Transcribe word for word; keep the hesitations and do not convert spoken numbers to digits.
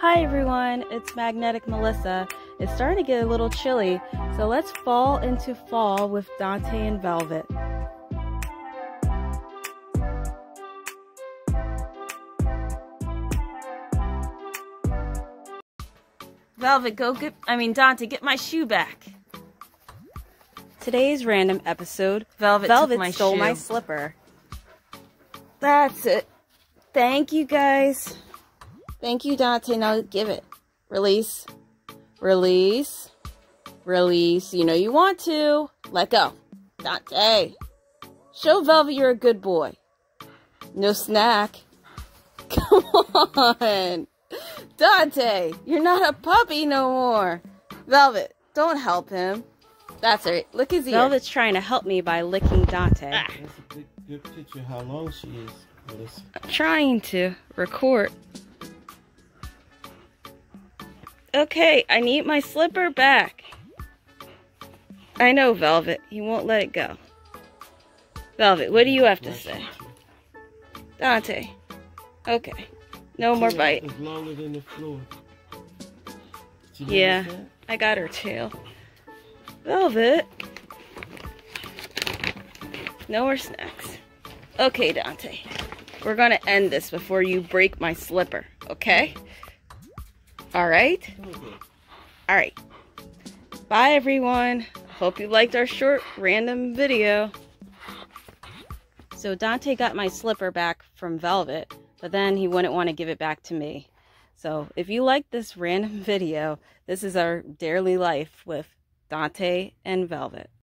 Hi everyone, it's Magnetic Melissa. It's starting to get a little chilly, so let's fall into fall with Dante and Velvet. Velvet, go get, I mean Dante, get my shoe back. Today's random episode, Velvet, Velvet took my stole shoe. my slipper. That's it. Thank you guys. Thank you, Dante. Now give it. Release. Release. Release. You know you want to. Let go. Dante. Show Velvet you're a good boy. No snack. Come on. Dante, you're not a puppy no more. Velvet, don't help him. That's right. Lick his ear. Velvet's trying to help me by licking Dante. Ah. That's a good, good picture how long she is. Melissa. I'm trying to record. Okay, I need my slipper back. I know, Velvet. He won't let it go. Velvet, what do you have to say? Dante. Okay. No more bite. It's longer than the floor. Yeah, I got her tail. Velvet. No more snacks. Okay, Dante. We're going to end this before you break my slipper, okay? Alright? Alright. Bye, everyone. Hope you liked our short, random video. So Dante got my slipper back from Velvet, but then he wouldn't want to give it back to me. So if you liked this random video, this is our daily life with Dante and Velvet.